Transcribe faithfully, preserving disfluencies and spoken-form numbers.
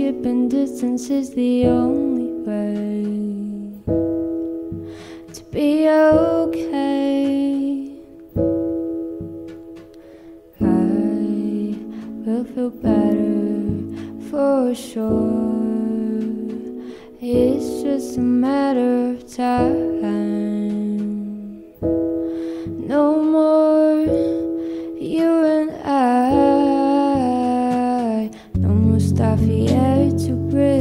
skipping distance is the only way to be okay. I will feel better for sure. It's just a matter of time. No more you and I. No more stuff here to breathe.